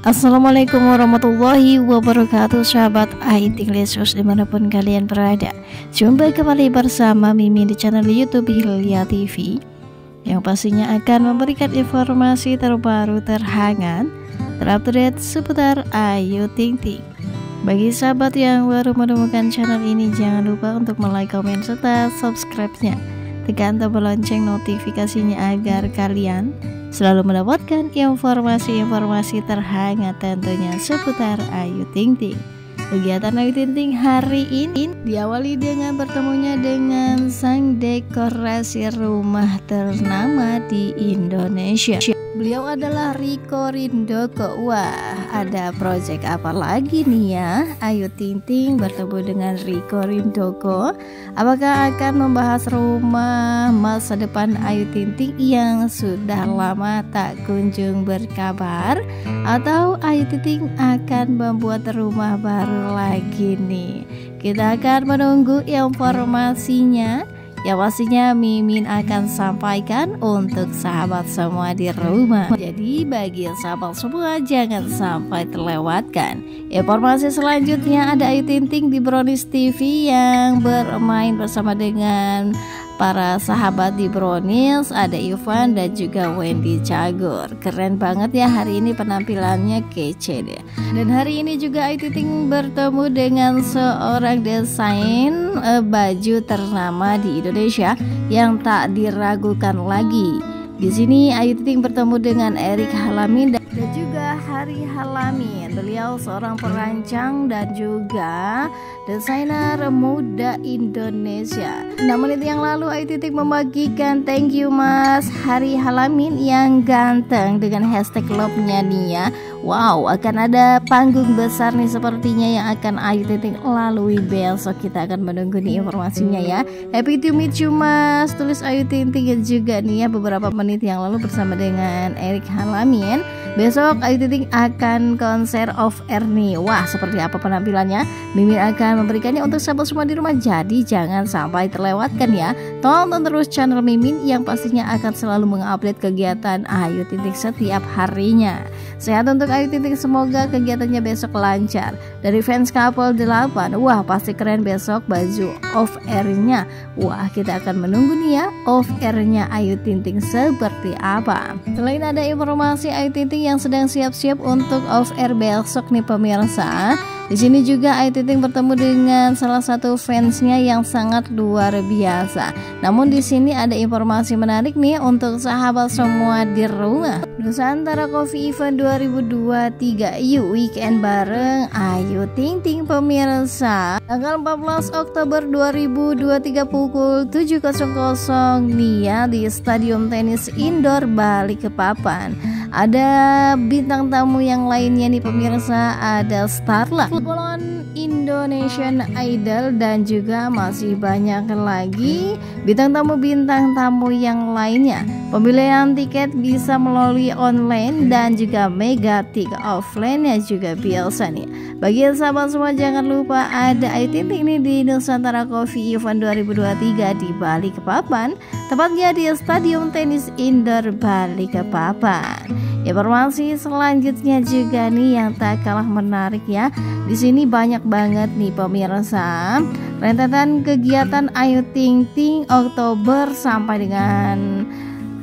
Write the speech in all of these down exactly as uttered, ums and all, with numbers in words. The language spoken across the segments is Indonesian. Assalamualaikum warahmatullahi wabarakatuh, sahabat Ayu Tingting dimanapun kalian berada. Jumpa kembali bersama Mimin di channel YouTube Hilya T V yang pastinya akan memberikan informasi terbaru, terhangat, terupdate seputar Ayu Tingting. Bagi sahabat yang baru menemukan channel ini, jangan lupa untuk like, komen, serta subscribe-nya. Tekan tombol lonceng notifikasinya agar kalian selalu mendapatkan informasi-informasi terhangat tentunya seputar Ayu Tingting. Kegiatan Ayu Tingting hari ini diawali dengan bertemunya dengan sang dekorasi rumah ternama di Indonesia. Beliau adalah Rico Rindoko. Wah, ada proyek apa lagi nih ya? Ayu Tingting bertemu dengan Rico Rindoko. Apakah akan membahas rumah masa depan Ayu Tingting yang sudah lama tak kunjung berkabar? Atau Ayu Tingting akan membuat rumah baru lagi nih? Kita akan menunggu informasinya. Ya pastinya Mimin akan sampaikan untuk sahabat semua di rumah. Jadi bagi sahabat semua jangan sampai terlewatkan. Informasi selanjutnya ada Ayu Tingting di Brownis T V yang bermain bersama dengan para sahabat di Brownis. Ada Ivan dan juga Wendy Cagur. Keren banget ya, hari ini penampilannya kece deh. Dan hari ini juga Ayu Tingting bertemu dengan seorang desain baju ternama di Indonesia yang tak diragukan lagi. Di sini Ayu Tingting bertemu dengan Eric Halamin dan juga Hari Halamin. Beliau seorang perancang dan juga desainer muda Indonesia. enam menit yang lalu Ayu Tingting membagikan thank you Mas Hari Halamin yang ganteng dengan hashtag love-nya nih ya. Wow, akan ada panggung besar nih sepertinya yang akan Ayu Tingting lalui besok. Kita akan menunggu nih informasinya ya. Happy to meet you Mas, tulis Ayu Tingting juga nih ya beberapa menit yang lalu bersama dengan Eric Halamin. Besok Ayu Tingting akan konser off air nih. Wah, seperti apa penampilannya? Mimin akan memberikannya untuk sahabat semua di rumah. Jadi jangan sampai terlewatkan ya. Tonton terus channel Mimin yang pastinya akan selalu mengupdate kegiatan Ayu Tingting setiap harinya. Sehat untuk Ayu Tingting, semoga kegiatannya besok lancar. Dari fans couple delapan, wah pasti keren besok baju off airnya. Wah, kita akan menunggu nih ya off airnya Ayu Tingting seperti apa. Selain ada informasi Ayu Tingting yang sedang siap-siap untuk off air besok nih pemirsa. Di sini juga Ayu Tingting bertemu dengan salah satu fansnya yang sangat luar biasa. Namun di sini ada informasi menarik nih untuk sahabat semua di rumah. Nusantara Coffee Event dua ribu dua puluh tiga Yuk Weekend bareng Ayu Tingting pemirsa. Tanggal empat belas Oktober dua ribu dua puluh tiga pukul tujuh nol nol nih ya di Stadium Tenis Indoor Bali Kepapan. Ada bintang tamu yang lainnya nih pemirsa, ada Starla, Footballon Indonesian Idol dan juga masih banyak lagi bintang tamu-bintang tamu yang lainnya. Pembelian tiket bisa melalui online dan juga megatik offline-nya juga biasa nih. Bagi sahabat semua jangan lupa ada Ayu Tingting ini di Nusantara Coffee Event dua ribu dua puluh tiga di Bali Kepapan, tepatnya di Stadium Tenis Indoor Bali Kepapan. Informasi selanjutnya juga nih yang tak kalah menarik ya. Di sini banyak banget nih pemirsa rentetan kegiatan Ayu Tingting Oktober sampai dengan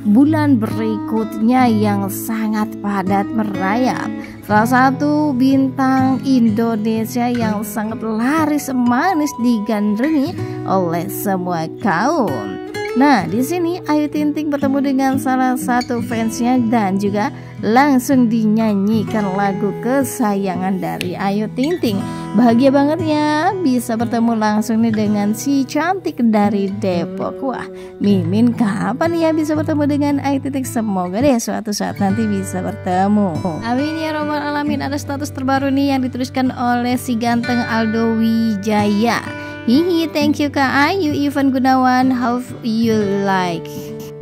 bulan berikutnya yang sangat padat merayap. Salah satu bintang Indonesia yang sangat laris manis digandrungi oleh semua kaum. Nah, di sini Ayu Tingting bertemu dengan salah satu fansnya dan juga langsung dinyanyikan lagu kesayangan dari Ayu Tingting. Bahagia banget ya bisa bertemu langsung nih dengan si cantik dari Depok. Wah, Mimin kapan ya bisa bertemu dengan Ayu Tingting? Semoga deh suatu saat nanti bisa bertemu. Amin ya robbal alamin. Ada status terbaru nih yang dituliskan oleh si ganteng Aldo Wijaya. Hihi, thank you Kak Ayu, Ivan Gunawan, how you like?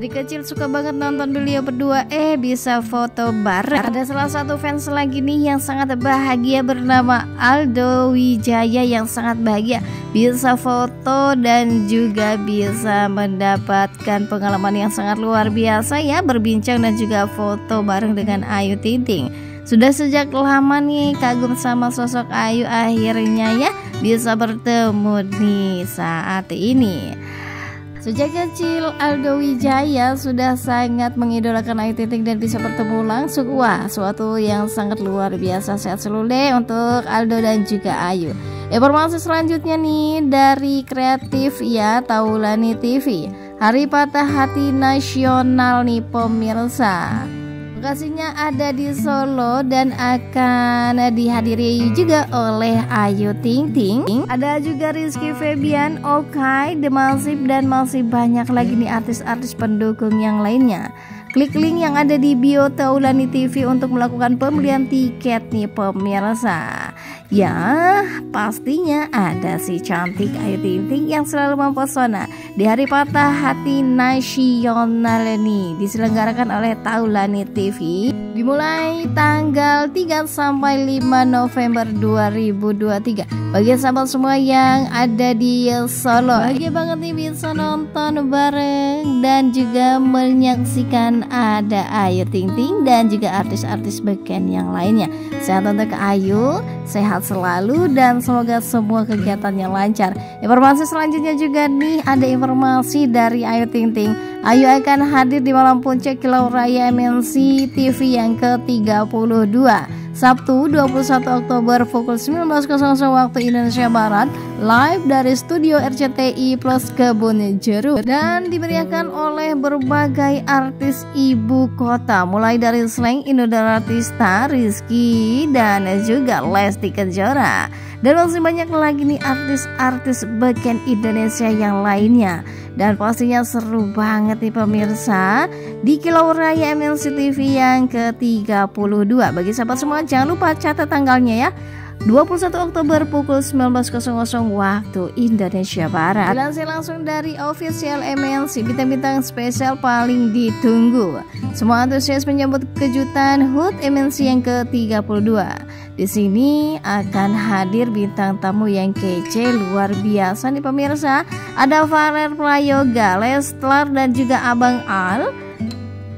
Dari kecil suka banget nonton beliau berdua, eh bisa foto bareng. Ada salah satu fans lagi nih yang sangat bahagia bernama Aldo Wijaya yang sangat bahagia. Bisa foto dan juga bisa mendapatkan pengalaman yang sangat luar biasa ya, berbincang dan juga foto bareng dengan Ayu Tingting. Sudah sejak lama nih kagum sama sosok Ayu, akhirnya ya bisa bertemu nih saat ini. Sejak kecil Aldo Wijaya sudah sangat mengidolakan Ayu Tingting dan bisa bertemu langsung. Wah, suatu yang sangat luar biasa. Sehat selalu deh untuk Aldo dan juga Ayu. Informasi selanjutnya nih dari kreatif ya Taulani T V. Hari Patah Hati Nasional nih pemirsa. Lokasinya ada di Solo dan akan dihadiri juga oleh Ayu Tingting. Ada juga Rizky Febian, Okai Demalsi, dan masih banyak lagi nih artis-artis pendukung yang lainnya. Klik link yang ada di bio Taulani T V untuk melakukan pembelian tiket nih pemirsa. Ya pastinya ada si cantik Ayu Tingting yang selalu mempesona di Hari Patah Hati Nasional ini, diselenggarakan oleh Taulani T V dimulai tanggal tiga sampai lima November dua ribu dua puluh tiga. Bagi sahabat semua yang ada di Solo, bahagia banget nih bisa nonton bareng dan juga menyaksikan ada Ayu Tingting dan juga artis-artis beken yang lainnya. Sehat untuk Ayu, sehat selalu dan semoga semua kegiatannya lancar. Informasi selanjutnya juga nih ada informasi dari Ayu Tingting. Ayu akan hadir di malam puncak Kilau Raya M N C T V yang ke tiga puluh dua Sabtu dua puluh satu Oktober pukul sembilan belas nol nol waktu Indonesia Barat, live dari studio R C T I Plus Kebun Jeruk, dan dimeriahkan oleh berbagai artis ibu kota mulai dari Slank, Indodara Star, Rizky, dan juga Lesti Kejora. Dan masih banyak lagi nih artis-artis beken Indonesia yang lainnya. Dan pastinya seru banget nih pemirsa di Kilau Raya M N C T V yang ke tiga puluh dua. Bagi sahabat semua jangan lupa catat tanggalnya ya, dua puluh satu Oktober pukul sembilan belas nol nol waktu Indonesia Barat. Dilansir langsung dari official M N C, bintang-bintang spesial paling ditunggu. Semua antusias menyambut kejutan H U T M N C yang ke tiga puluh dua. Di sini akan hadir bintang tamu yang kece luar biasa nih pemirsa. Ada Varrel Prayoga, Lestlar, dan juga Abang Al.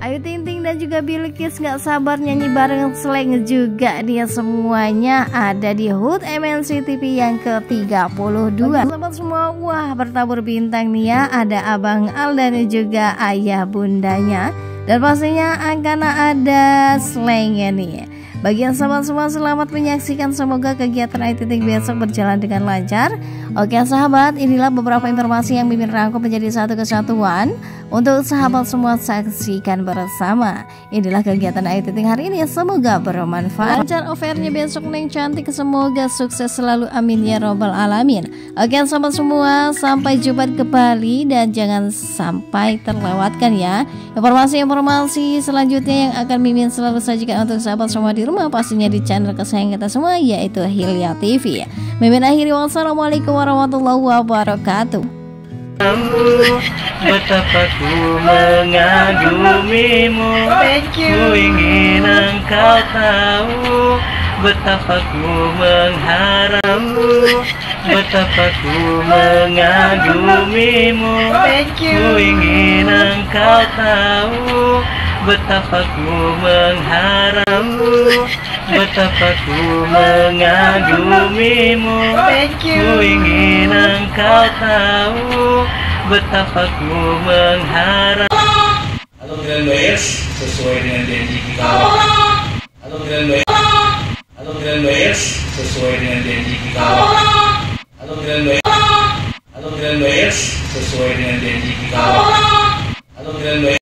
Ayu Tingting dan juga Bilqis gak sabar nyanyi bareng Slank juga. Dia semuanya ada di H U T M N C T V yang ke tiga puluh dua. Sahabat semua, wah bertabur bintang nih ya. Ada Abang Al dan juga ayah bundanya. Dan pastinya akan ada Slanknya nih. Bagi yang sahabat semua selamat menyaksikan, semoga kegiatan Ayu Tingting besok berjalan dengan lancar. Oke sahabat, inilah beberapa informasi yang Mimin rangkum menjadi satu kesatuan untuk sahabat semua saksikan bersama. Inilah kegiatan Ayu Tingting hari ini, semoga bermanfaat. Lancar offernya besok neng cantik, semoga sukses selalu, amin ya robbal alamin. Oke sahabat semua, sampai jumpa kembali dan jangan sampai terlewatkan ya informasi-informasi selanjutnya yang akan Mimin selalu sajikan untuk sahabat semua di rumah, pastinya di channel kesayangan kita semua yaitu Hilya T V. Mimin akhiri, wassalamualaikum warahmatullahi wabarakatuh. Kamu betapa ku mengagumimu, ku ingin engkau tahu betapa ku mengharapmu, betapa ku mengagumimu, ku ingin engkau tahu betapa ku mengharapmu, betapa ku mengagumimu, ku ingin engkau tahu betapa ku mengharap. Halo Grand Buyers, sesuai dengan janji kita awal. Halo Grand Buyers, halo Grand Buyers, sesuai dengan janji kita awal. Halo Grand Buyers, halo Grand Buyers, sesuai dengan janji kita awal.